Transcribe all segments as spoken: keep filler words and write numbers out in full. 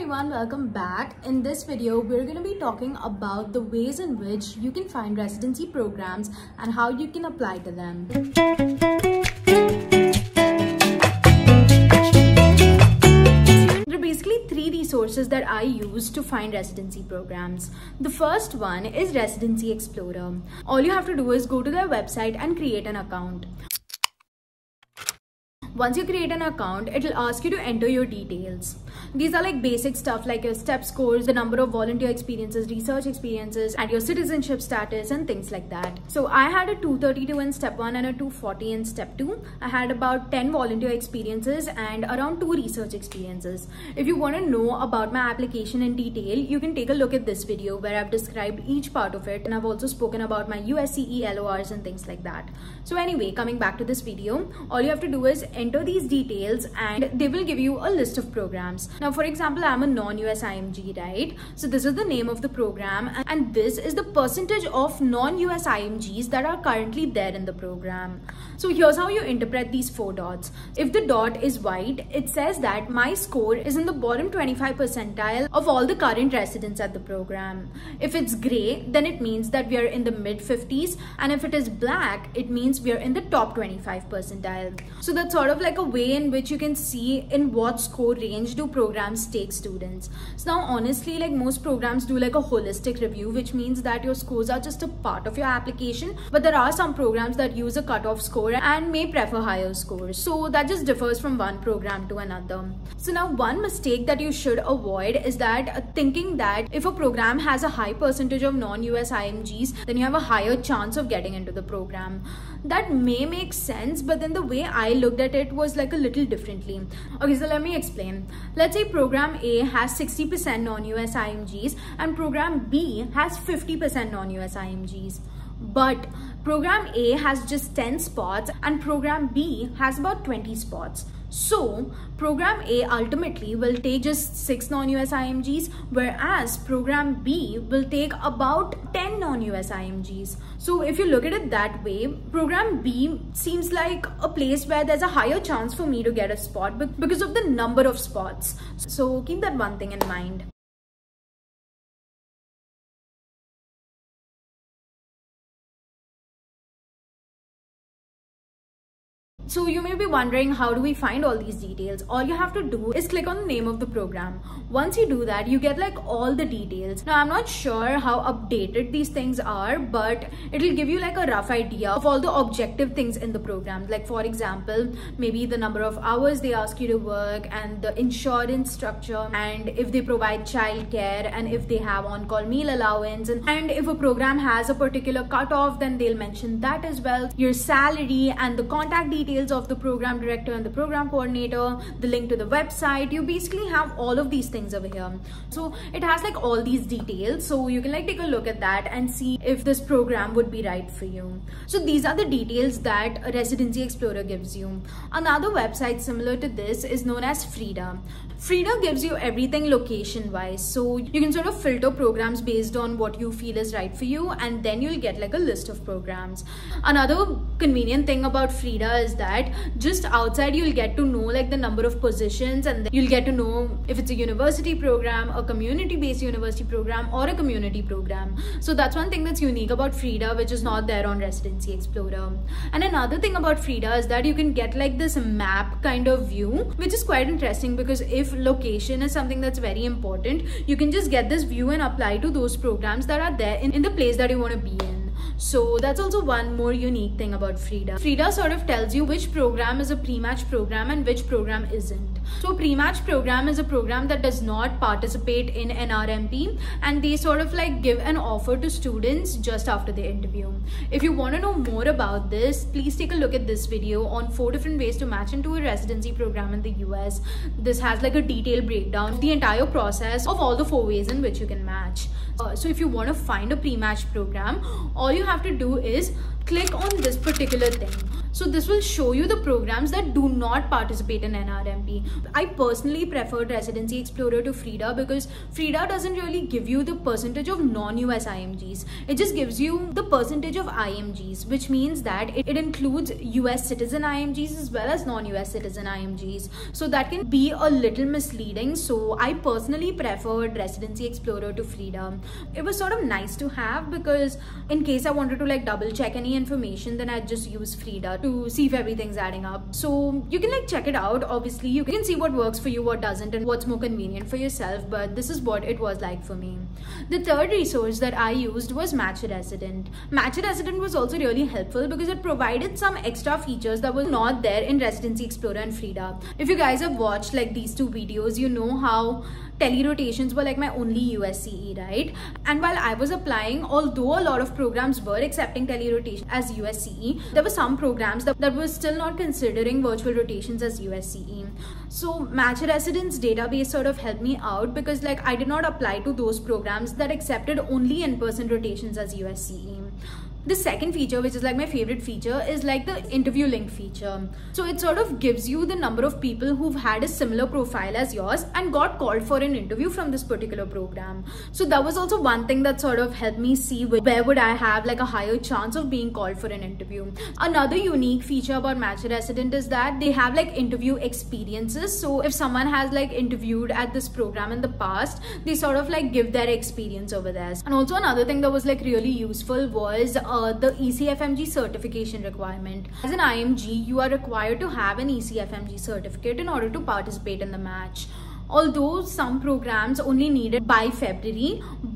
everyone, welcome back. In this video we're going to be talking about the ways in which you can find residency programs and how you can apply to them. There are basically three resources that I use to find residency programs. The first one is Residency Explorer. All you have to do is go to their website and create an account. Once you create an account, it'll ask you to enter your details. These are like basic stuff like your step scores, the number of volunteer experiences, research experiences, and your citizenship status and things like that. So I had a two thirty-two in step one and a two forty in step two. I had about ten volunteer experiences and around two research experiences. If you want to know about my application in detail, you can take a look at this video where I've described each part of it, and I've also spoken about my U S C E L O Rs and things like that. So anyway, coming back to this video, all you have to do is enter these details and they will give you a list of programs. Now, for example, I'm a non-U S I M G, right? So this is the name of the program, and this is the percentage of non-U S I M Gs that are currently there in the program. So here's how you interpret these four dots. If the dot is white, it says that my score is in the bottom twenty-five percentile of all the current residents at the program. If it's gray, then it means that we are in the mid fifties, and if it is black, it means we are in the top twenty-five percentile. So that's sort of like a way in which you can see in what score range do programs take students. So now honestly, like, most programs do like a holistic review, which means that your scores are just a part of your application, but there are some programs that use a cutoff score and may prefer higher scores. So that just differs from one program to another. So now one mistake that you should avoid is that thinking that if a program has a high percentage of non-U S I M Gs, then you have a higher chance of getting into the program. That may make sense, but then the way I looked at it was like a little differently. Okay, so let me explain. Let's say program A has sixty percent non-U S I M Gs and program B has fifty percent non-U S I M Gs. But program A has just ten spots and program B has about twenty spots. So program A ultimately will take just six non-U S I M Gs, whereas program B will take about ten non-U S I M Gs. So if you look at it that way, program B seems like a place where there's a higher chance for me to get a spot because of the number of spots. So keep that one thing in mind. So you may be wondering, how do we find all these details? All you have to do is click on the name of the program. Once you do that, you get like all the details. Now I'm not sure how updated these things are, but it'll give you like a rough idea of all the objective things in the program. Like, for example, maybe the number of hours they ask you to work and the insurance structure, and if they provide childcare, and if they have on-call meal allowance, and, and if a program has a particular cutoff, then they'll mention that as well. Your salary and the contact details of the program director and the program coordinator, the link to the website. You basically have all of these things over here. So it has like all these details, so you can like take a look at that and see if this program would be right for you. So these are the details that Residency Explorer gives you. Another website similar to this is known as FREIDA. FREIDA gives you everything location wise, so you can sort of filter programs based on what you feel is right for you, and then you'll get like a list of programs. Another convenient thing about FREIDA is that That. Just outside you'll get to know like the number of positions, and then you'll get to know if it's a university program, a community-based university program, or a community program. So that's one thing that's unique about FREIDA, which is not there on Residency Explorer. And another thing about FREIDA is that you can get like this map kind of view, which is quite interesting, because if location is something that's very important, you can just get this view and apply to those programs that are there in, in the place that you want to be in. So that's also one more unique thing about FREIDA. FREIDA sort of tells you which program is a pre-match program and which program isn't. So pre-match program is a program that does not participate in N R M P, and they sort of like give an offer to students just after the interview. If you want to know more about this, please take a look at this video on four different ways to match into a residency program in the U S. This has like a detailed breakdown of the entire process of all the four ways in which you can match. Uh, so if you want to find a pre-match program, all you have to do is click on this particular thing. So this will show you the programs that do not participate in N R M P. I personally preferred Residency Explorer to FREIDA because FREIDA doesn't really give you the percentage of non-U S I M Gs. It just gives you the percentage of I M Gs, which means that it, it includes U S citizen I M Gs as well as non-U S citizen I M Gs. So that can be a little misleading. So I personally preferred Residency Explorer to FREIDA. It was sort of nice to have because in case I wanted to like double check any information, then I'd just use FREIDA to see if everything's adding up. So you can like check it out. Obviously you can see what works for you, what doesn't, and what's more convenient for yourself, but this is what it was like for me. The third resource that I used was Match a Resident. Match a Resident was also really helpful because it provided some extra features that were not there in Residency Explorer and FREIDA. If you guys have watched like these two videos, you know how tele-rotations were like my only U S C E, right? And while I was applying, although a lot of programs were accepting tele-rotation as U S C E, there were some programs That, that was still not considering virtual rotations as U S C E. So Match a Resident's database sort of helped me out because like I did not apply to those programs that accepted only in-person rotations as U S C E. The second feature, which is like my favorite feature, is like the interview link feature. So it sort of gives you the number of people who've had a similar profile as yours and got called for an interview from this particular program. So that was also one thing that sort of helped me see where would I have like a higher chance of being called for an interview. Another unique feature about Match a Resident is that they have like interview experiences. So if someone has like interviewed at this program in the past, they sort of like give their experience over there. And also another thing that was like really useful was Uh, the E C F M G certification requirement. As an I M G, you are required to have an E C F M G certificate in order to participate in the match. Although some programs only need it by February,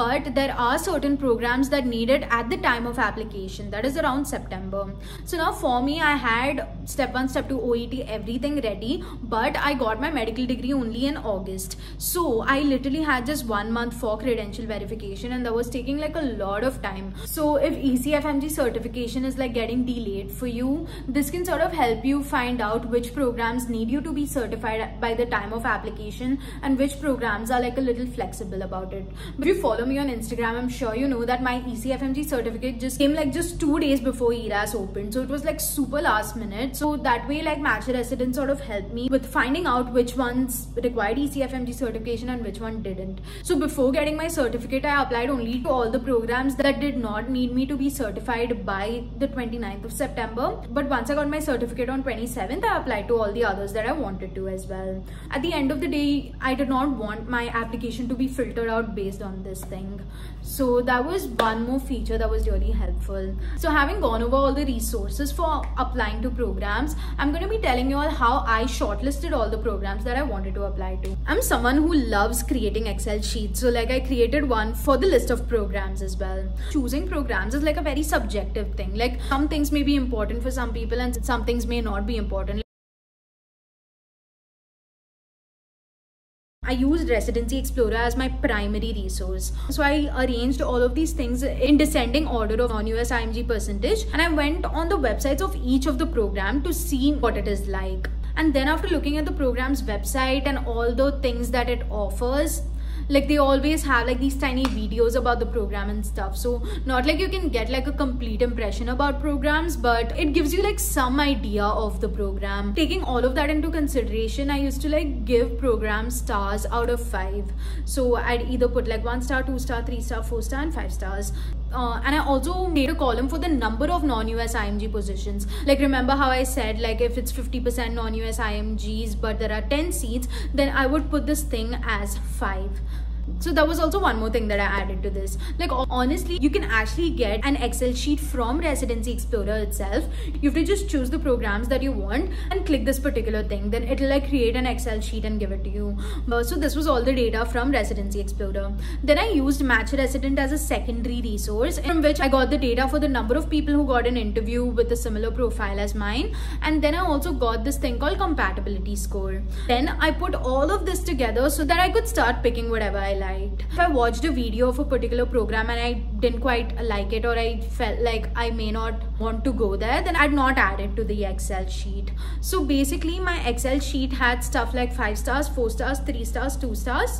but there are certain programs that need it at the time of application, that is around September. So now for me, I had step one, step two, O E T, everything ready, but I got my medical degree only in August. So I literally had just one month for credential verification, and that was taking like a lot of time. So if E C F M G certification is like getting delayed for you, this can sort of help you find out which programs need you to be certified by the time of application and which programs are like a little flexible about it. But if you follow me on Instagram, I'm sure you know that my E C F M G certificate just came like just two days before E R A S opened. So it was like super last minute. So that way like Match a Resident sort of helped me with finding out which ones required E C F M G certification and which one didn't. So before getting my certificate, I applied only to all the programs that did not need me to be certified by the twenty-ninth of September. But once I got my certificate on twenty-seventh, I applied to all the others that I wanted to as well. At the end of the day, I did not want my application to be filtered out based on this thing. So that was one more feature that was really helpful. So having gone over all the resources for applying to programs, I'm going to be telling you all how I shortlisted all the programs that I wanted to apply to. I'm someone who loves creating Excel sheets. So like I created one for the list of programs as well. Choosing programs is like a very subjective thing. Like some things may be important for some people and some things may not be important. I used Residency Explorer as my primary resource. So I arranged all of these things in descending order of non-U S I M G percentage, and I went on the websites of each of the program to see what it is like. And then after looking at the program's website and all the things that it offers, like they always have like these tiny videos about the program and stuff, so not like you can get like a complete impression about programs, but it gives you like some idea of the program. Taking all of that into consideration, I used to like give programs stars out of five. So I'd either put like one star, two star, three star, four star, and five stars. Uh, and I also made a column for the number of non-U S I M G positions. Like remember how I said like if it's fifty percent non-U S I M Gs but there are ten seats, then I would put this thing as five. So that was also one more thing that I added to this. Like honestly, you can actually get an Excel sheet from Residency Explorer itself. You have to just choose the programs that you want and click this particular thing. Then it'll like create an Excel sheet and give it to you. Uh, so this was all the data from Residency Explorer. Then I used Match a Resident as a secondary resource, from which I got the data for the number of people who got an interview with a similar profile as mine. And then I also got this thing called compatibility score. Then I put all of this together so that I could start picking whatever I liked. If I watched a video of a particular program and I didn't quite like it, or I felt like I may not want to go there, then I'd not add it to the Excel sheet. So basically my Excel sheet had stuff like five stars, four stars, three stars, two stars,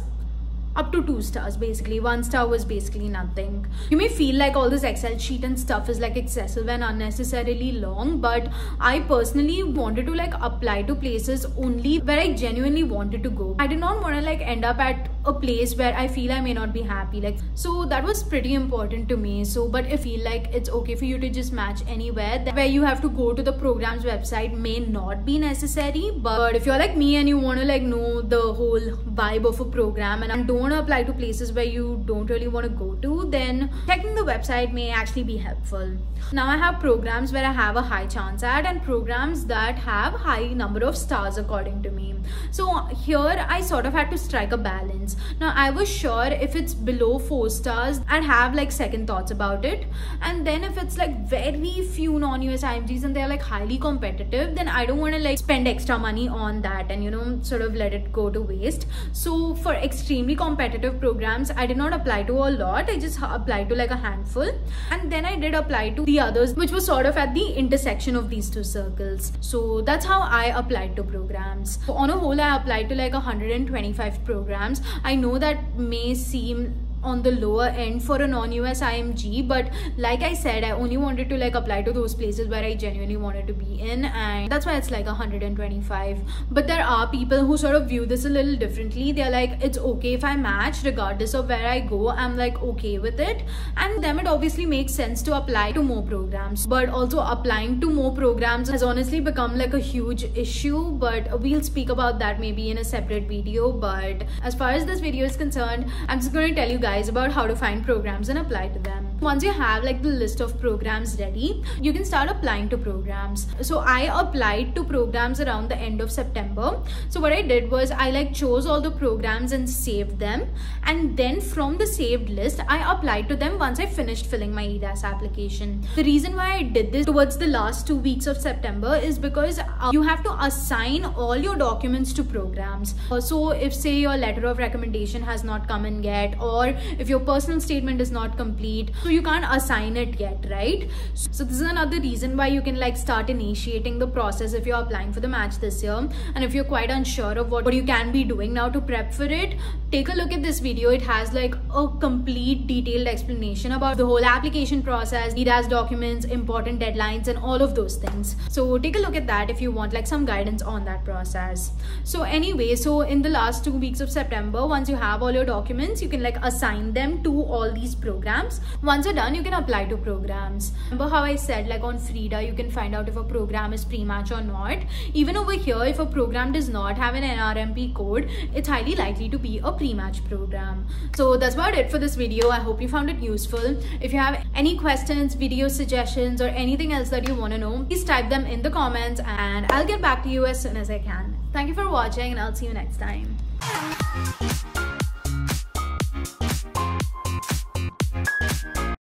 up to two stars basically. One star was basically nothing. You may feel like all this Excel sheet and stuff is like excessive and unnecessarily long, but I personally wanted to like apply to places only where I genuinely wanted to go. I did not want to like end up at a place where I feel I may not be happy, like, so that was pretty important to me. So but I feel like it's okay for you to just match anywhere. Where you have to go to the program's website may not be necessary, but if you're like me and you want to like know the whole vibe of a program and don't want to apply to places where you don't really want to go to, then checking the website may actually be helpful. Now I have programs where I have a high chance at and programs that have high number of stars according to me. So here I sort of had to strike a balance. Now I was sure if it's below four stars I'd have like second thoughts about it, and then if it's like very few non-U S I M Gs and they're like highly competitive, then I don't want to like spend extra money on that and, you know, sort of let it go to waste. So for extremely competitive programs I did not apply to a lot, I just applied to like a handful, and then I did apply to the others which were sort of at the intersection of these two circles. So that's how I applied to programs. So on a whole I applied to like one hundred twenty-five programs. I know that may seem on the lower end for a non-U S I M G, but like I said, I only wanted to like apply to those places where I genuinely wanted to be in, and that's why it's like one hundred twenty-five. But there are people who sort of view this a little differently. They're like, it's okay if I match regardless of where I go, I'm like okay with it, and them it obviously makes sense to apply to more programs. But also applying to more programs has honestly become like a huge issue, but we'll speak about that maybe in a separate video. But as far as this video is concerned, I'm just going to tell you guys about how to find programs and apply to them. Once you have like the list of programs ready, you can start applying to programs. So I applied to programs around the end of September. So what I did was I like chose all the programs and saved them, and then from the saved list I applied to them once I finished filling my ERAS application. The reason why I did this towards the last two weeks of September is because uh, you have to assign all your documents to programs. Uh, so if say your letter of recommendation has not come in yet, or if your personal statement is not complete, so you can't assign it yet, right? So this is another reason why you can like start initiating the process if you're applying for the match this year. And if you're quite unsure of what, what you can be doing now to prep for it, take a look at this video. It has like a complete detailed explanation about the whole application process, ERAS documents, important deadlines, and all of those things. So take a look at that if you want like some guidance on that process. So anyway, so in the last two weeks of September, once you have all your documents, you can like assign them to all these programs. Once you're done, you can apply to programs. Remember how I said like on FREIDA you can find out if a program is pre-match or not. Even over here, if a program does not have an N R M P code, it's highly likely to be a pre-match program. So that's about it for this video. I hope you found it useful. If you have any questions, video suggestions, or anything else that you want to know, please type them in the comments and I'll get back to you as soon as I can. Thank you for watching and I'll see you next time.